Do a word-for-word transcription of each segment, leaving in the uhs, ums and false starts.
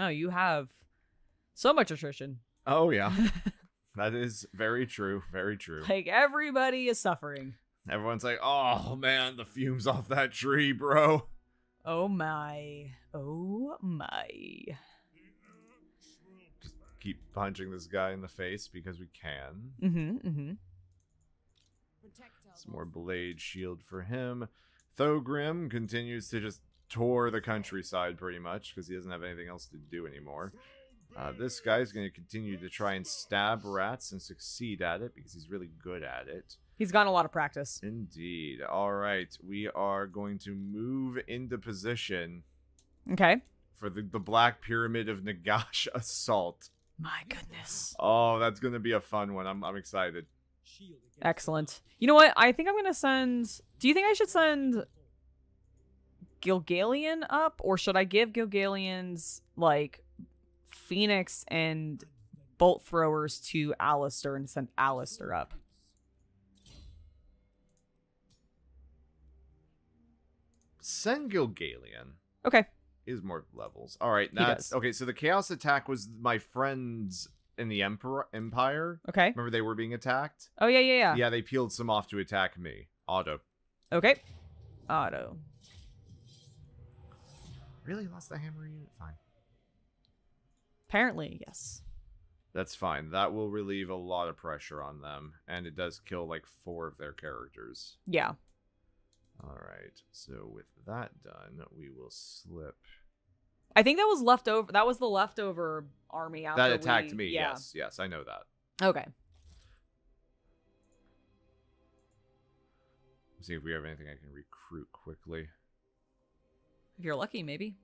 Oh, you have so much attrition. Oh, yeah. That is very true. Very true. Like, everybody is suffering. Everyone's like, oh, man, the fumes off that tree, bro. Oh, my. Oh, my. Just keep punching this guy in the face because we can. Mm-hmm, mm-hmm. Some more blade shield for him. Thogrim continues to just tour the countryside pretty much because he doesn't have anything else to do anymore. Uh, this guy's going to continue to try and stab rats and succeed at it because he's really good at it. He's gotten a lot of practice. Indeed. All right. We are going to move into position. Okay. For the, the Black Pyramid of Nagash assault. My goodness. Oh, that's going to be a fun one. I'm, I'm excited. Excellent. You know what? I think I'm going to send... Do you think I should send Gilgalian up? Or should I give Gilgalian's, like... Phoenix and bolt throwers to Alistair and send Alistair up. Send Gilgalian. Okay. Is more levels. All right. That's okay. So the chaos attack was my friends in the Emperor Empire. Okay. Remember they were being attacked? Oh yeah, yeah, yeah. Yeah, they peeled some off to attack me. Auto. Okay. Auto. Really lost the hammer unit? Fine. Apparently, yes. That's fine. That will relieve a lot of pressure on them. And it does kill like four of their characters. Yeah. All right. So with that done, we will slip. I think that was left over. That was the leftover army. After that attacked we... me. Yeah. Yes. Yes. I know that. Okay. Let's see if we have anything I can recruit quickly. If you're lucky, maybe.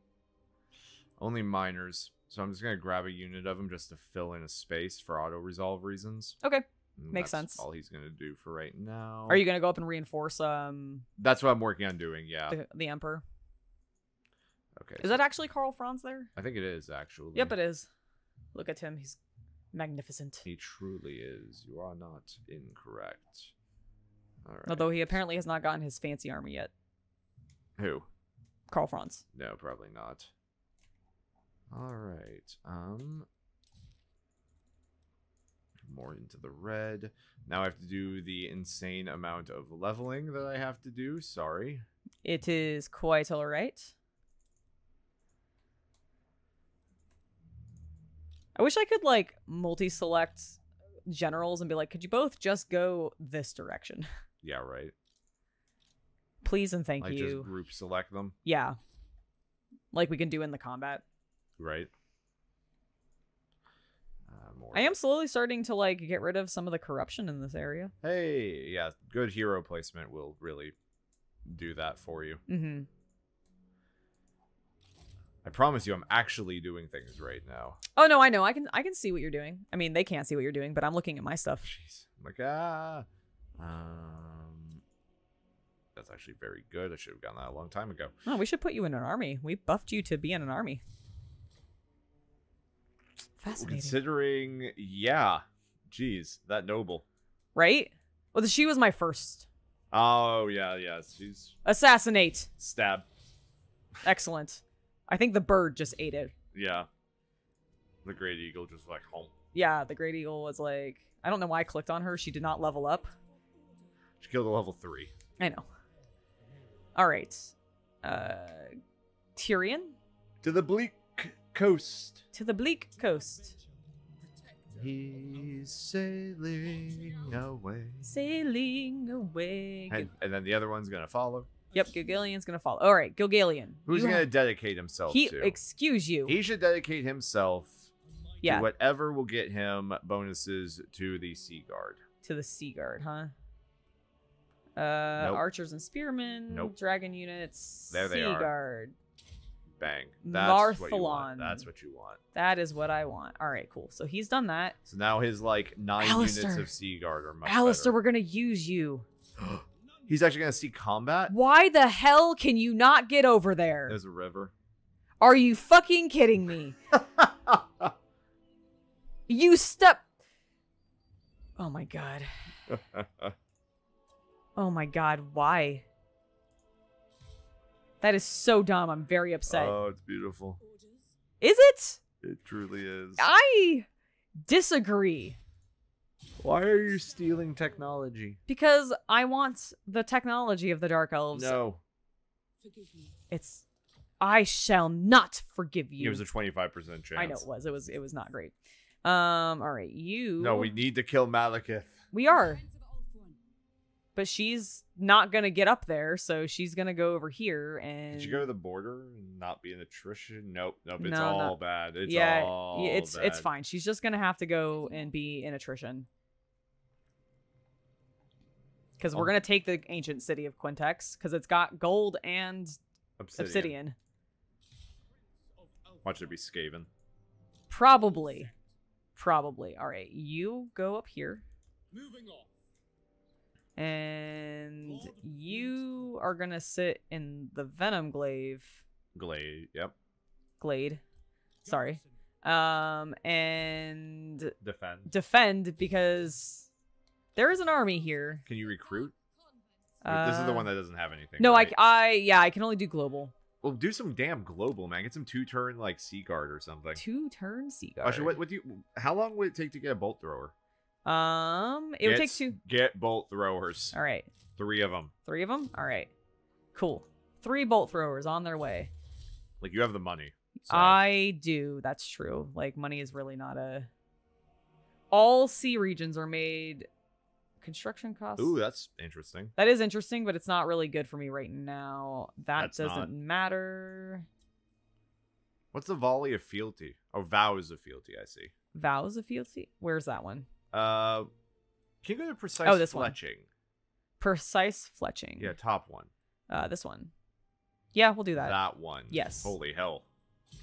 Only minors. So I'm just going to grab a unit of him just to fill in a space for auto-resolve reasons. Okay. And Makes sense. All he's going to do for right now. Are you going to go up and reinforce? Um, That's what I'm working on doing, yeah. The, the Emperor. Okay. Is so that actually Karl Franz there? I think it is, actually. Yep, it is. Look at him. He's magnificent. He truly is. You are not incorrect. All right. Although he apparently has not gotten his fancy army yet. Who? Karl Franz. No, probably not. All right. Um, more into the red. Now I have to do the insane amount of leveling that I have to do. Sorry. It is quite all right. I wish I could, like, multi-select generals and be like, could you both just go this direction? Yeah, right. Please and thank like you. Just group select them? Yeah. Like we can do in the combat. Right. Uh, more. I am slowly starting to like get rid of some of the corruption in this area. Hey, yeah, good hero placement will really do that for you. Mm-hmm. I promise you, I'm actually doing things right now. Oh no, I know. I can I can see what you're doing. I mean, they can't see what you're doing, but I'm looking at my stuff. Jeez, I'm like ah, um, that's actually very good. I should have gotten that a long time ago. No, we should put you in an army. We buffed you to be in an army. Fascinating. Considering, yeah, geez, that noble, right? Well, she was my first. Oh yeah, yeah, she's assassinate, stab, excellent. I think the bird just ate it. Yeah, the great eagle just like home. Yeah, the great eagle was like, I don't know why I clicked on her. She did not level up. She killed a level three. I know. All right, uh, Tyrion to the bleak. Coast to the bleak coast. He's sailing away, sailing away, and, and then the other one's gonna follow. Yep, Gilgalian's gonna follow. All right, Gilgalian. Who's you gonna have... dedicate himself? He, to? Excuse you. He should dedicate himself. Yeah. To whatever will get him bonuses to the Sea Guard. To the Sea Guard, huh? Uh, nope. Archers and spearmen. Nope. Dragon units. There they sea are. Sea Guard. Bang. That's Marthalon. What you want. That's what you want. That is what I want. All right, cool. So he's done that. So now his like nine Alistair. Units of Sea Guard are much Alistair, better. We're going to use you. He's actually going to see combat? Why the hell can you not get over there? There's a river. Are you fucking kidding me? You step. Oh my god. Oh my god, why? That is so dumb. I'm very upset. Oh, it's beautiful. Is it? It truly is. I disagree. Why are you stealing technology? Because I want the technology of the Dark Elves. No. Forgive me. It's... I shall not forgive you. It was a twenty-five percent chance. I know it was. It was It was not great. Um. All right, you... No, we need to kill Malekith. We are. But she's not going to get up there, so she's going to go over here and... Did she go to the border and not be an attrition? Nope. Nope. It's no, all not... bad. It's yeah, all it's, bad. It's fine. She's just going to have to go and be an attrition. Because oh. we're going to take the ancient city of Quintex, because it's got gold and obsidian. obsidian. Watch it be scaven. Probably. Probably. All right. You go up here. Moving on. And you are gonna sit in the Venom Glaive Glade. Yep. Glade. Sorry. Um and defend. Defend because there is an army here. Can you recruit? Uh, this is the one that doesn't have anything. No, right? I I yeah, I can only do global. Well, do some damn global, man. Get some two turn like sea guard or something. Two turn sea guard. Actually, what, what do you how long would it take to get a bolt thrower? Um, it would take two. Get bolt throwers. All right. Three of them. Three of them? All right. Cool. Three bolt throwers on their way. Like, you have the money. So. I do. That's true. Like, money is really not a... All sea regions are made... Construction costs? Ooh, that's interesting. That is interesting, but it's not really good for me right now. That that's doesn't not... matter. What's the volley of fealty? Oh, vows of fealty, I see. Vows of fealty? Where's that one? Uh, can you go to precise oh, this fletching? One. Precise fletching. Yeah, top one. Uh, this one. Yeah, we'll do that. That one. Yes. Holy hell.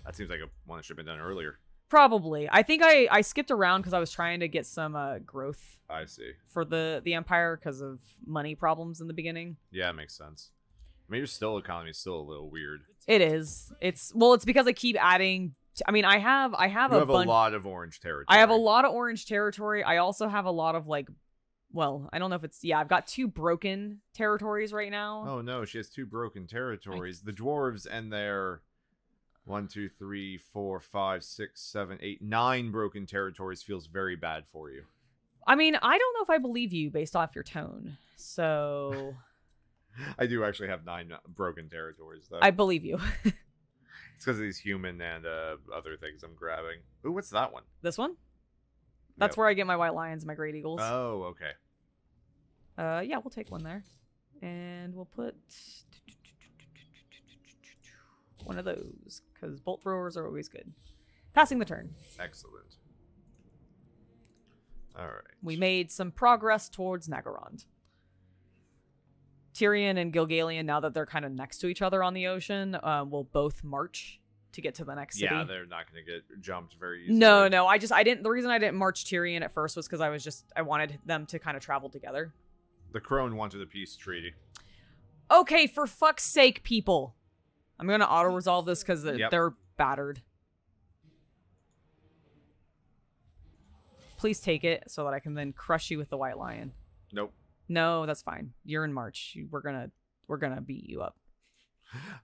That seems like a one that should have been done earlier. Probably. I think I, I skipped around because I was trying to get some uh, growth. I see. For the, the Empire because of money problems in the beginning. Yeah, it makes sense. I mean, your still economy is still a little weird. It is. It's well, it's because I keep adding... I mean, I have, I have, you a, have bunch, a lot of orange territory. I have a lot of orange territory. I also have a lot of like, well, I don't know if it's, yeah, I've got two broken territories right now. Oh no, she has two broken territories. I... The dwarves and their one, two, three, four, five, six, seven, eight, nine broken territories feels very bad for you. I mean, I don't know if I believe you based off your tone. So I do actually have nine broken territories though. I believe you. It's because of these human and uh, other things I'm grabbing. Ooh, what's that one? This one? That's yep. where I get my white lions and my great eagles. Oh, okay. Uh, yeah, we'll take one there. And we'll put one of those. Because bolt throwers are always good. Passing the turn. Excellent. All right. We made some progress towards Naggarond. Tyrion and Gilgalian, now that they're kind of next to each other on the ocean, uh, will both march to get to the next city. Yeah, they're not going to get jumped very easily. No, no, I just, I didn't, the reason I didn't march Tyrion at first was because I was just, I wanted them to kind of travel together. The Crone wanted a peace treaty. Okay, for fuck's sake, people. I'm going to auto-resolve this because yep. they're battered. Please take it so that I can then crush you with the White Lion. Nope. No, that's fine. You're in March. We're gonna we're gonna beat you up.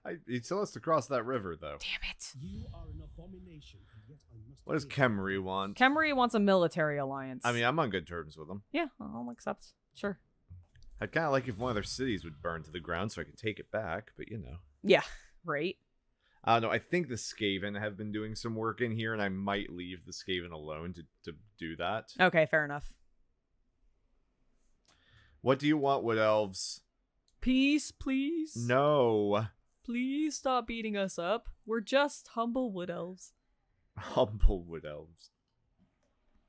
I, he still has to cross that river, though. Damn it! You are an abomination. Yet I must what does Khemri want? Khemri wants a military alliance. I mean, I'm on good terms with him. Yeah, I'll accept. Sure. I'd kind of like if one of their cities would burn to the ground so I could take it back, but you know. Yeah. Right. Uh, no, I think the Skaven have been doing some work in here, and I might leave the Skaven alone to to do that. Okay, fair enough. What do you want, Wood Elves? Peace, please. No. Please stop beating us up. We're just humble Wood Elves. Humble Wood Elves.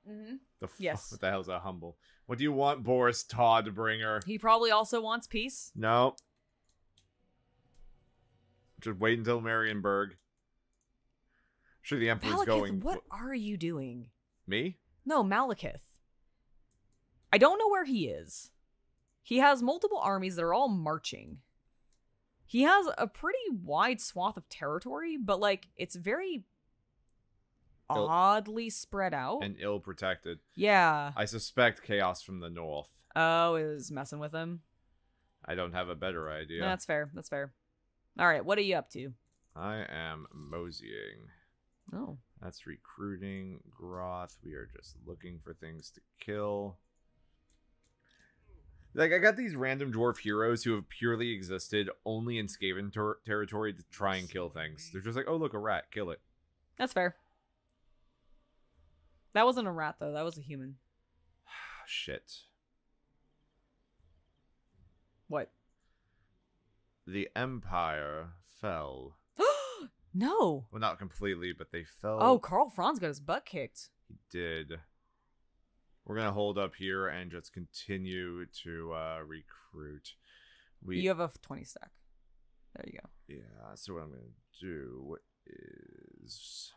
Mm-hmm. The f yes. What the hell's that humble? What do you want, Boris Todbringer? He probably also wants peace. No. Just wait until Marienburg. I'm sure the Emperor's Malekith, going. What are you doing? Me? No, Malekith. I don't know where he is. He has multiple armies that are all marching. He has a pretty wide swath of territory, but like it's very oddly spread out and ill protected. Yeah. I suspect chaos from the north. Oh, it was messing with him. I don't have a better idea. No, that's fair. That's fair. All right, what are you up to? I am moseying. Oh. That's recruiting Groth. We are just looking for things to kill. Like, I got these random dwarf heroes who have purely existed only in Skaven ter territory to try and kill things. They're just like, oh, look, a rat. Kill it. That's fair. That wasn't a rat, though. That was a human. Shit. What? The Empire fell. No. Well, not completely, but they fell. Oh, Karl Franz got his butt kicked. He did. We're going to hold up here and just continue to uh, recruit. We You have a twenty stack. There you go. Yeah, so what I'm going to do is...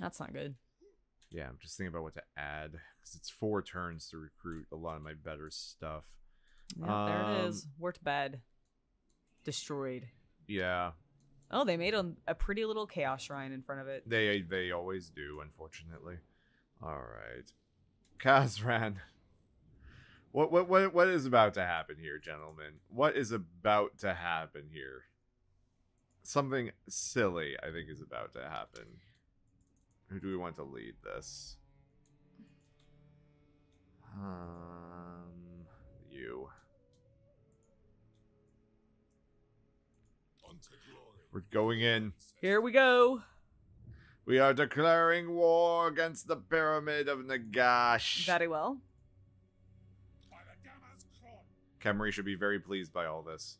That's not good. Yeah, I'm just thinking about what to add. Because it's four turns to recruit a lot of my better stuff. Yeah, there um, it is. Wort bad. Destroyed. Yeah. Oh, they made a, a pretty little chaos shrine in front of it. They, they always do, unfortunately. All right, Kazran. What what what what is about to happen here, gentlemen? What is about to happen here? Something silly, I think, is about to happen. Who do we want to lead this? Um, you. We're going in. Here we go. We are declaring war against the Pyramid of Nagash. Very well. Khemri should be very pleased by all this.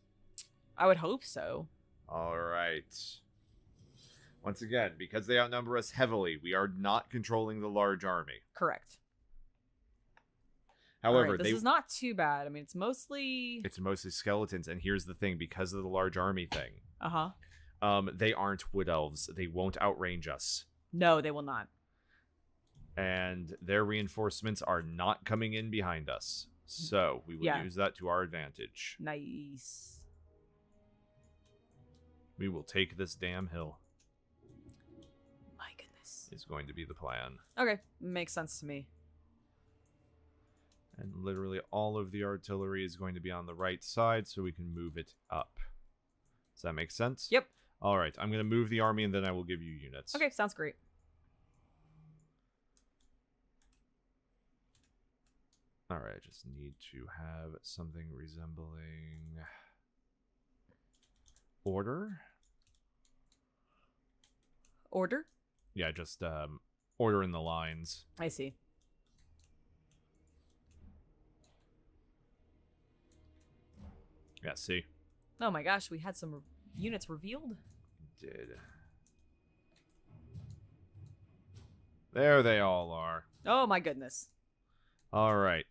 I would hope so. All right. Once again, because they outnumber us heavily, we are not controlling the large army. Correct. However, right, this they... is not too bad. I mean, it's mostly... It's mostly skeletons. And here's the thing. Because of the large army thing. Uh-huh. Um, they aren't wood elves. They won't outrange us. No, they will not. And their reinforcements are not coming in behind us. So we will yeah. use that to our advantage. Nice. We will take this damn hill. My goodness. Is going to be the plan. Okay. Makes sense to me. And literally all of the artillery is going to be on the right side so we can move it up. Does that make sense? Yep. All right, I'm going to move the army, and then I will give you units. Okay, sounds great. All right, I just need to have something resembling order. Order? Yeah, just um, order in the lines. I see. Yeah, see. Oh my gosh, we had some re units revealed. Did. There they all are. Oh my goodness. All right.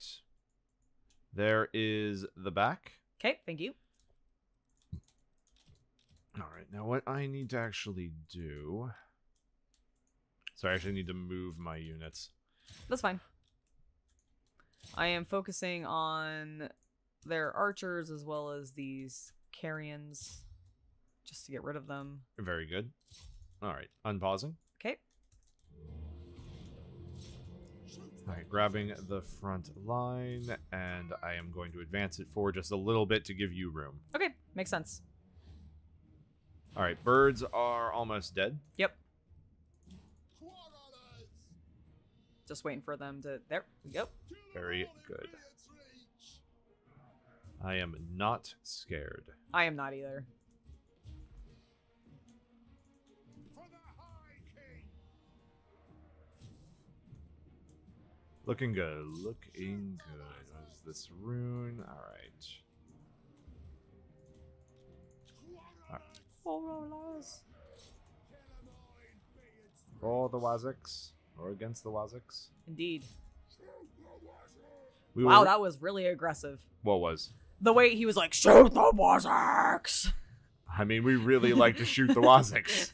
There is the back. Okay, thank you. All right, now what I need to actually do... So I actually need to move my units. That's fine. I am focusing on their archers as well as these... Carrions, just to get rid of them. Very good. All right, unpausing. Okay. All right, grabbing the front line, and I am going to advance it forward just a little bit to give you room. Okay, makes sense. All right, birds are almost dead. Yep. Just waiting for them to... There, yep. Very good. I am not scared. I am not either. Looking good. Looking good. What is this rune? All right. All right. For the Waziks. Or against the Waziks. Indeed. We wow, were... that was really aggressive. What was? The way he was like, shoot the Waziks! I mean, we really like to shoot the Waziks.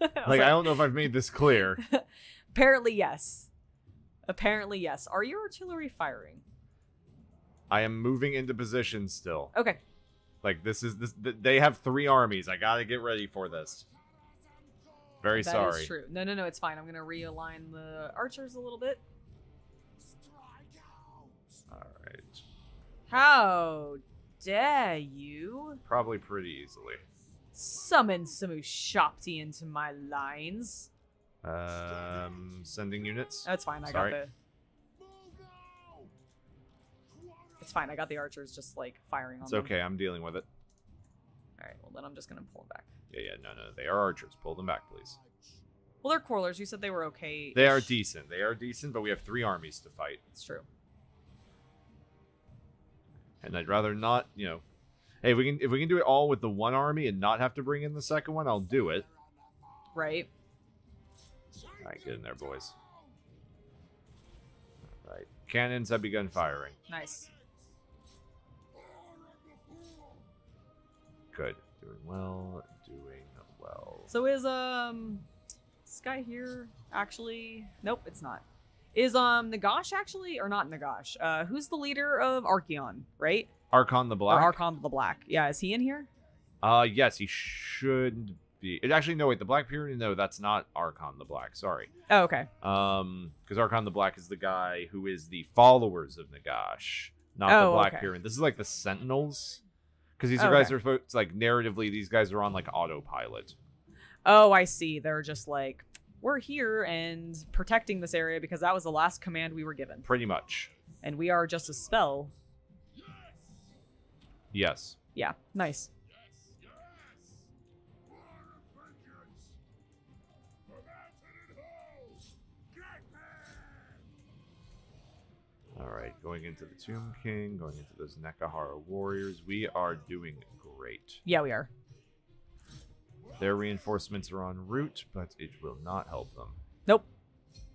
like, like, I don't know if I've made this clear. Apparently, yes. Apparently, yes. Are your artillery firing? I am moving into position still. Okay. Like, this is... this. They have three armies. I gotta get ready for this. Very that sorry. That is true. No, no, no, it's fine. I'm going to realign the archers a little bit. Alright. How dare you? Probably pretty easily. Summon some Ushapti into my lines. Um, sending units? That's fine. I sorry. got the... It's fine. I got the archers just, like, firing on it's them. It's okay. I'm dealing with it. Alright, well, then I'm just going to pull them back. Yeah, yeah, no, no. They are archers. Pull them back, please. Well, they're quarrelers. You said they were okay. They are decent. They are decent, but we have three armies to fight. It's true. And I'd rather not, you know... Hey, if we can if we can do it all with the one army and not have to bring in the second one, I'll do it. Right. Alright, get in there, boys. Alright. Cannons have begun firing. Nice. Good. Doing well. Doing well. So is, um... this guy here actually... Nope, it's not. Is, um, Nagash actually... Or not Nagash. Uh, who's the leader of Archeon, right? Arkhan the Black. Or Arkhan the Black. Yeah, is he in here? Uh, yes, he should be. It actually, no, wait, the Black Pyramid? No, that's not Arkhan the Black. Sorry. Oh, okay. Um, because Arkhan the Black is the guy who is the followers of Nagash, not oh, the Black okay. Pyramid. This is like the Sentinels. Because these oh, are guys okay. are it's like narratively, these guys are on like autopilot. Oh, I see. They're just like, we're here and protecting this area because that was the last command we were given. Pretty much. And we are just a spell. Yes. Yeah. Nice. Yes, yes. All right, going into the Tomb King, going into those Nekahara warriors, we are doing great. Yeah, we are. Their reinforcements are en route, but it will not help them. Nope.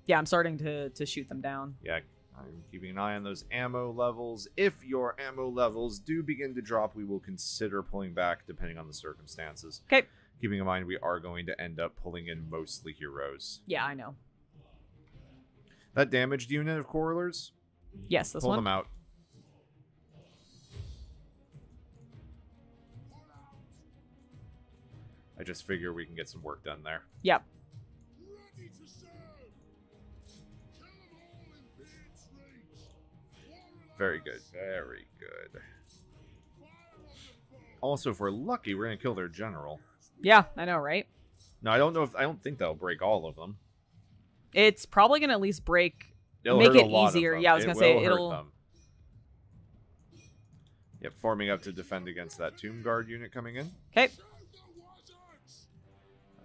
Yeah, I'm starting to to shoot them down. Yeah. I'm keeping an eye on those ammo levels. If your ammo levels do begin to drop, we will consider pulling back depending on the circumstances. Okay. Keeping in mind, we are going to end up pulling in mostly heroes. Yeah, I know. That damaged unit of Quarrelers? Yes, this Pull one. Pull them out. I just figure we can get some work done there. Yep. Ready to serve. Very good, very good. Also, if we're lucky, we're gonna kill their general. Yeah, I know, right? No, I don't know if I don't think that'll break all of them. It's probably gonna at least break, it'll make it easier. Yeah, I was gonna say it'll. Yep, forming up to defend against that tomb guard unit coming in. Okay.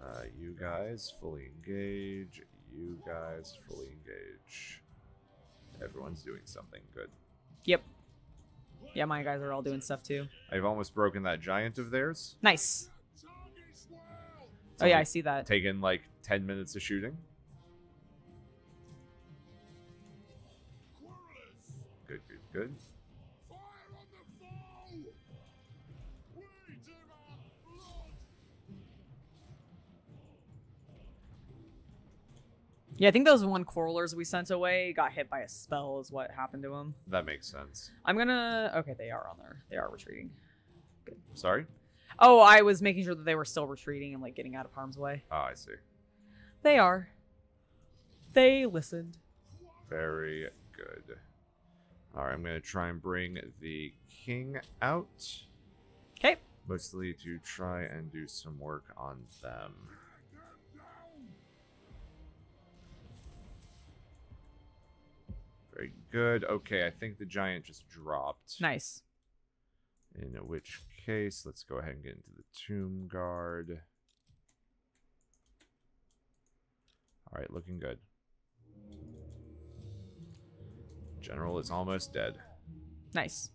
Uh, you guys fully engage. You guys fully engage. Everyone's doing something good. Yep. Yeah, my guys are all doing stuff too. I've almost broken that giant of theirs. Nice. So oh yeah, I see that. Taken like ten minutes of shooting. Good, good, good. Yeah, I think those one quarrelers we sent away got hit by a spell is what happened to them. That makes sense. I'm gonna... Okay, they are on there. They are retreating. Good. Sorry? Oh, I was making sure that they were still retreating and, like, getting out of harm's way. Oh, I see. They are. They listened. Very good. All right, I'm gonna try and bring the king out. Okay. Mostly to try and do some work on them. Very good. Okay, I think the giant just dropped. Nice. In which case, let's go ahead and get into the tomb guard. All right, looking good. General is almost dead. Nice.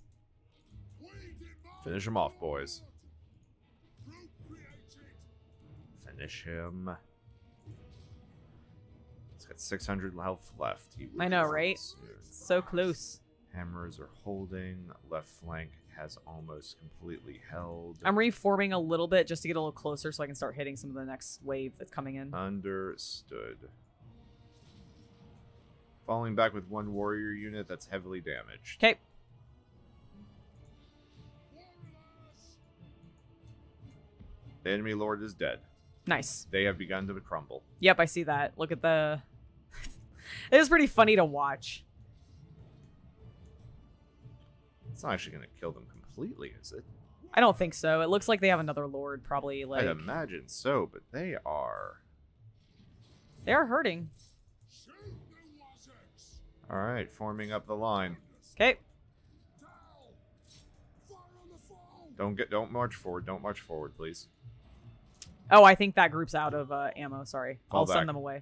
Finish him off, boys. Finish him. Got six hundred health left. He I know, right? So close. Hammers are holding. Left flank has almost completely held. I'm reforming a little bit just to get a little closer so I can start hitting some of the next wave that's coming in. Understood. Falling back with one warrior unit that's heavily damaged. Okay. The enemy lord is dead. Nice. They have begun to crumble. Yep, I see that. Look at the... It was pretty funny to watch. It's not actually going to kill them completely, is it? I don't think so. It looks like they have another lord, probably. Like... I'd imagine so, but they are... They are hurting. All right, forming up the line. Okay. Don't get, don't march forward. Don't march forward, please. Oh, I think that group's out of uh, ammo. Sorry, Fall I'll back. send them away.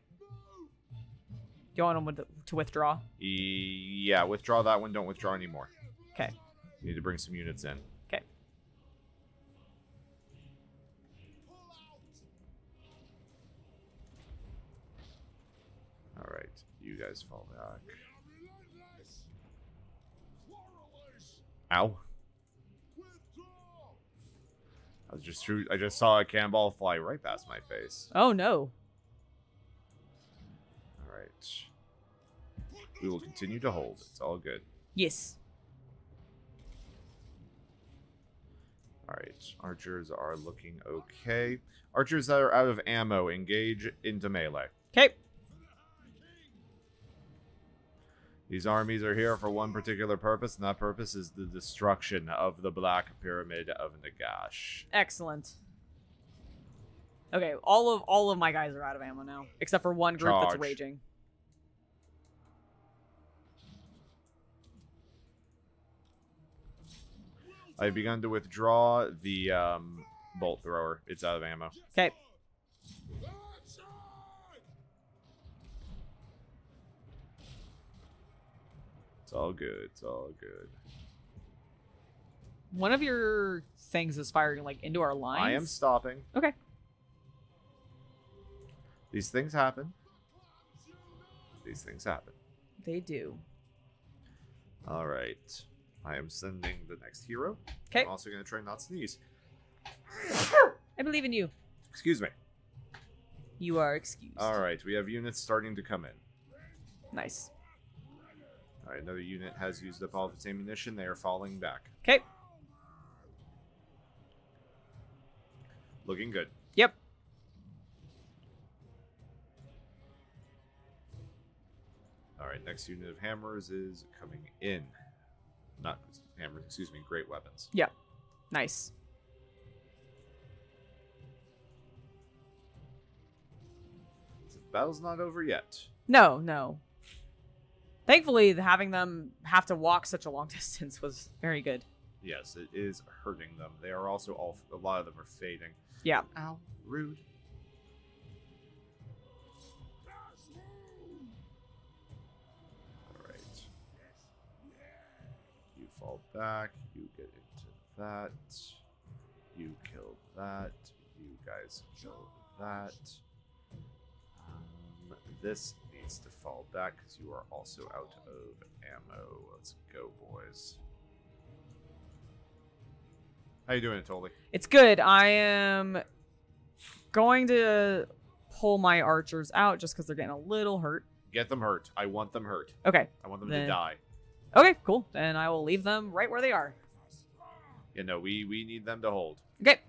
You want them to withdraw? E yeah, withdraw that one. Don't withdraw anymore. Okay. You need to bring some units in. Okay. All right, you guys fall back. Ow. I just threw, I just saw a cannonball fly right past my face. Oh no. All right. We will continue to hold. It's all good. Yes. All right. Archers are looking okay. Archers that are out of ammo, engage into melee. Okay. These armies are here for one particular purpose, and that purpose is the destruction of the Black Pyramid of Nagash. Excellent. Okay, all of all of my guys are out of ammo now, except for one group Charge. that's raging. I've begun to withdraw the um, bolt thrower. It's out of ammo. Okay. all good it's all good One of your things is firing like into our lines. I am stopping. Okay, these things happen. These things happen they do. All right, I am sending the next hero. Okay, I'm also going to try not sneeze. I believe in you. Excuse me. You are excused. All right, we have units starting to come in. Nice. All right, another unit has used up all of its ammunition. They are falling back. Okay. Looking good. Yep. All right, next unit of hammers is coming in. Not hammers, excuse me, great weapons. Yep. Nice. So the battle's not over yet. No, no. Thankfully, having them have to walk such a long distance was very good. Yes, it is hurting them. They are also all, a lot of them are fading. Yeah. Ow, rude. All right. You fall back. You get into that. You kill that. You guys kill that. Um, this to fall back because you are also out of ammo. Let's go, boys. How you doing, Atoli? It's good. I am going to pull my archers out just because they're getting a little hurt. Get them hurt. I want them hurt. Okay. I want them then... to die. Okay, cool. Then I will leave them right where they are. Yeah, no, we, we need them to hold. Okay.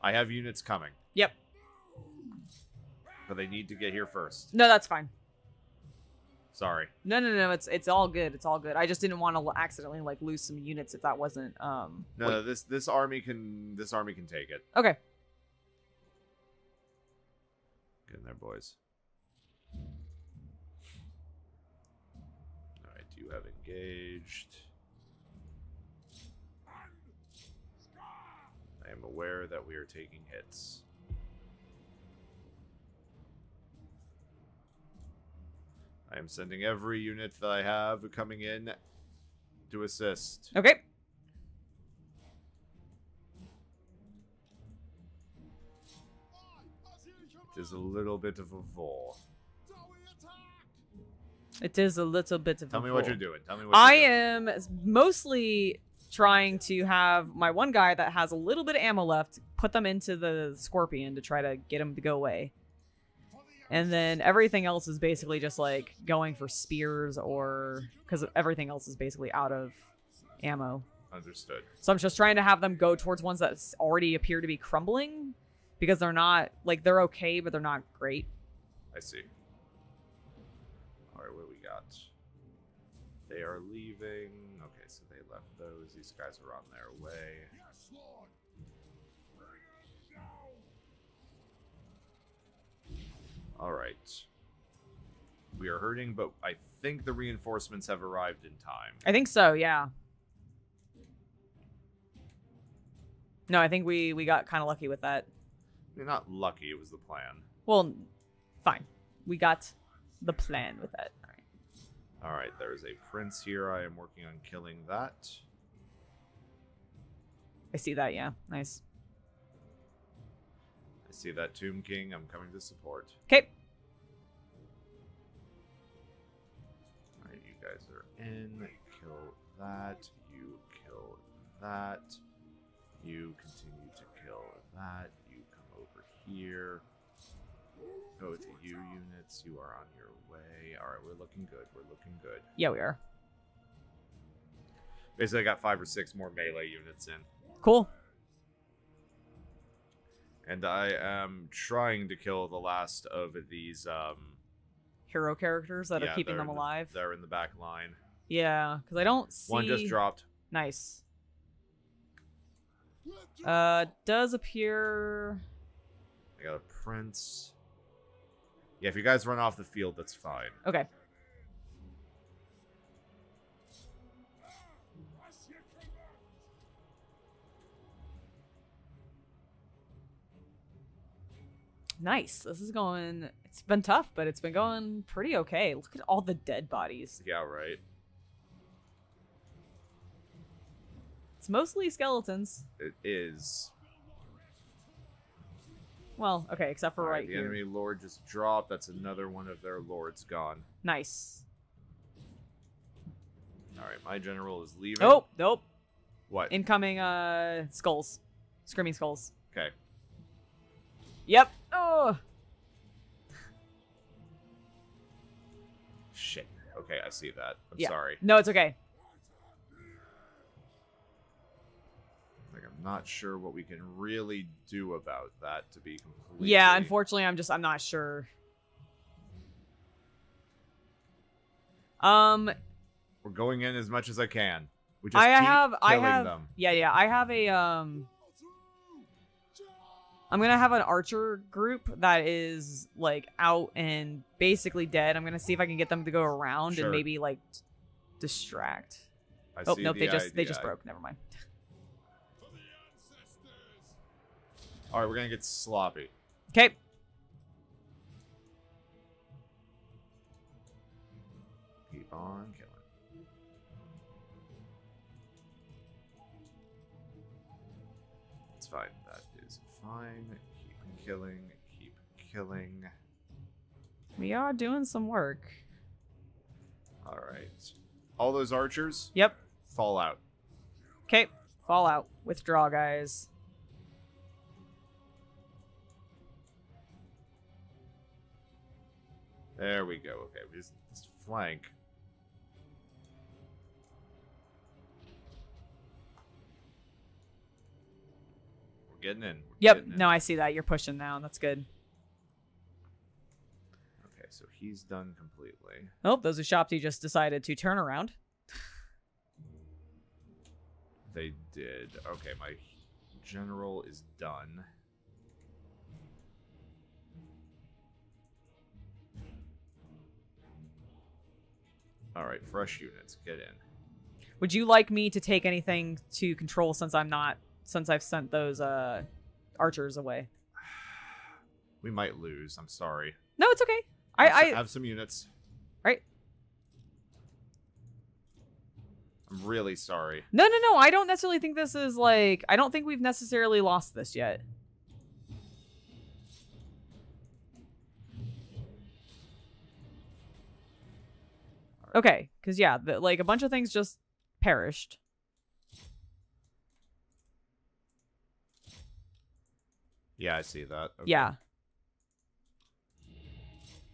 I have units coming. Yep. But they need to get here first. No, that's fine. Sorry. No, no, no. It's it's all good. It's all good. I just didn't want to accidentally like lose some units if that wasn't. Um, no, what... no, this this army can this army can take it. Okay. Get in there, boys. All right, you have engaged. I am aware that we are taking hits. I am sending every unit that I have coming in to assist. Okay. It is a little bit of a vor. It is a little bit of Tell a Tell me vor. what you're doing. Tell me what I you're doing. I am mostly trying to have my one guy that has a little bit of ammo left, put them into the scorpion to try to get him to go away. And then everything else is basically just like going for spears or because everything else is basically out of ammo. Understood. So I'm just trying to have them go towards ones that already appear to be crumbling because they're not, like, they're okay, but they're not great. I see. All right, what do we got? They are leaving. Okay, so they left those. These guys are on their way. Yes, Lord. All right. We are hurting, but I think the reinforcements have arrived in time. I think so, yeah. No, I think we, we got kind of lucky with that. You're not lucky. It was the plan. Well, fine. We got the plan with that. All right. All right. There is a prince here. I am working on killing that. I see that. Yeah. Nice. I see that Tomb King. I'm coming to support. Okay. All right. You guys are in. Kill that. You kill that. You continue to kill that. You come over here. Go to you units. You are on your way. All right, we're looking good. We're looking good. Yeah, we are. Basically, I got five or six more melee units in. Cool. And I am trying to kill the last of these um, hero characters that yeah, are keeping them alive. The, they're in the back line. Yeah, because I don't see... One just dropped. Nice. Uh, does appear... I got a prince. Yeah, if you guys run off the field, that's fine. Okay. Nice. This is going... It's been tough, but it's been going pretty okay. Look at all the dead bodies. Yeah, right. It's mostly skeletons. It is... Well, okay, except for right, right the here. The enemy lord just dropped. That's another one of their lords gone. Nice. All right, my general is leaving. Oh, nope. What? Incoming uh, skulls. Screaming skulls. Okay. Yep. Oh. Shit. Okay, I see that. I'm yeah. sorry. No, it's okay. I'm not sure what we can really do about that to be completely... Yeah, unfortunately, I'm just... I'm not sure. Um, We're going in as much as I can. We just I keep have, killing I have, them. Yeah, yeah. I have a... Um, I'm going to have an archer group that is, like, out and basically dead. I'm going to see if I can get them to go around sure. and maybe, like, distract. I oh, nope. The they just, idea. they just broke. Never mind. All right, we're going to get sloppy. Okay. Keep on killing. It's fine. That is fine. Keep killing. Keep killing. We are doing some work. All right. All those archers? Yep. Fall out. Okay. Fall out. Withdraw, guys. There we go. Okay, we just, just flank. We're getting in. We're yep. Getting in. No, I see that. You're pushing now. That's good. Okay, so he's done completely. Oh, those who shopped, he just decided to turn around. They did. Okay, my general is done. All right, fresh units, get in. Would you like me to take anything to control since I'm not, since I've sent those uh, archers away? We might lose. I'm sorry. No, it's okay. I, I, I have some units. Right. I'm really sorry. No, no, no. I don't necessarily think this is like. I don't think we've necessarily lost this yet. Okay, because, yeah, the, like, a bunch of things just perished. Yeah, I see that. Okay. Yeah.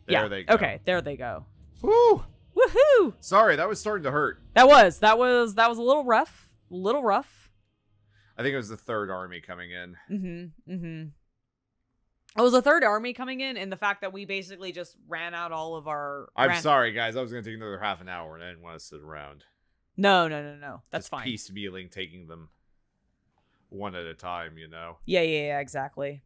There yeah. they go. Okay, there they go. Woo! Woohoo! Sorry, that was starting to hurt. That was. That was that was a little rough. A little rough. I think it was the third army coming in. Mm-hmm. Mm-hmm. It was a third army coming in, and the fact that we basically just ran out all of our... I'm ran- sorry, guys. I was going to take another half an hour, and I didn't want to sit around. No, no, no, no. That's just fine. Piecemealing, taking them one at a time, you know? Yeah, yeah, yeah, exactly.